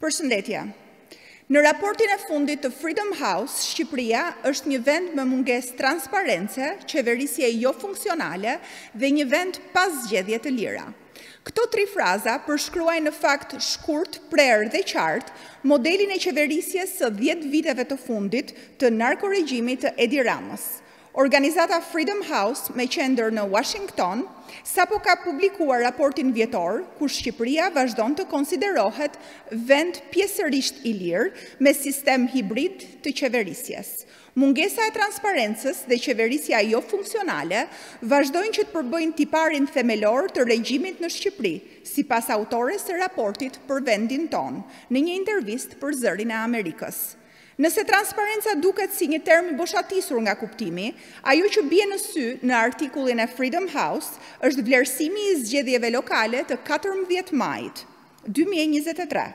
Përshëndetje. Në raportin e fundit të Freedom House, Shqipëria është një vend me mungesë transparence, qeverisje jo funksionale dhe një vend pa zgjedhje të lira. Këto tri fraza përshkruajnë në fakt shkurt, prerë dhe qartë modelin e qeverisjes së 10 viteve të fundit të narkoregjimit të Edi Ramës. Organizata Freedom House me qendër në Washington sapo ka publikuar raportin vjetor ku Shqipëria vazhdon të konsiderohet vend pjesërisht i lirë me sistem hibrid të qeverisjes. Mungesa e transparencës dhe qeverisja jo funksionale vazhdojnë që të përbëjnë tiparin themelor të regjimit në Shqipëri, sipas autores së raportit për vendin ton, në një intervistë për Zërin e Amerikës. Nëse transparenca duket si një term I boshatisur nga kuptimi, ajo që bie në sy në artikullin e Freedom House është vlerësimi I zgjedhjeve lokale të 14 majit 2023.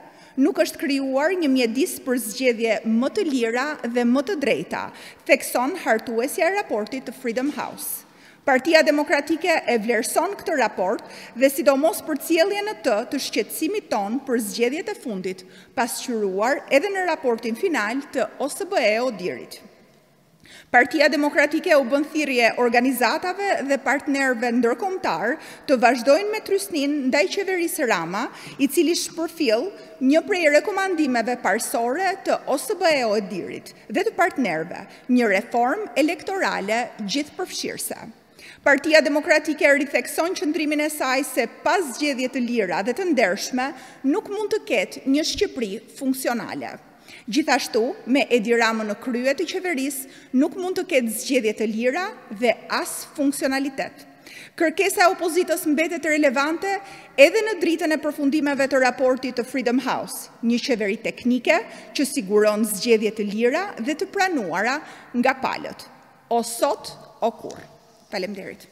Nuk është krijuar një mjedis për zgjedhje më të lira dhe më të drejta, thekson hartuesja e raportit të Freedom House. Partia Demokratike e vlerëson këtë raport dhe sidomos përcjelljen e tij të shqetësimit ton për zgjedhjet e fundit, pasqyruar edhe në raportin final të OSBE-ODHIR-it. Partia Demokratike u bën thirrje organizatave dhe partnerëve ndërkombëtar të vazhdojnë me trysnin ndaj qeverisë Rama, I cili shpërfill një prej rekomandimeve parsorë të OSBE-ODHIR-it dhe të partnerëve, një reformë elektorale gjithëpërfshirëse. Partia Demokratike rithekson qëndrimin e saj se pas zgjedhje të lira dhe të ndershme nuk mund të ketë një Shqipëri funksionale. Gjithashtu, me Edi Ramën në krye të qeverisë, nuk mund të ketë zgjedhje të lira dhe as funksionalitet. Kërkesa e opozitës mbetet relevante edhe në dritën e përfundimeve të raportit të Freedom House, një qeveri teknike që siguron zgjedhje të lira dhe të pranuara nga palët. O sot, o kur. Faleminderit.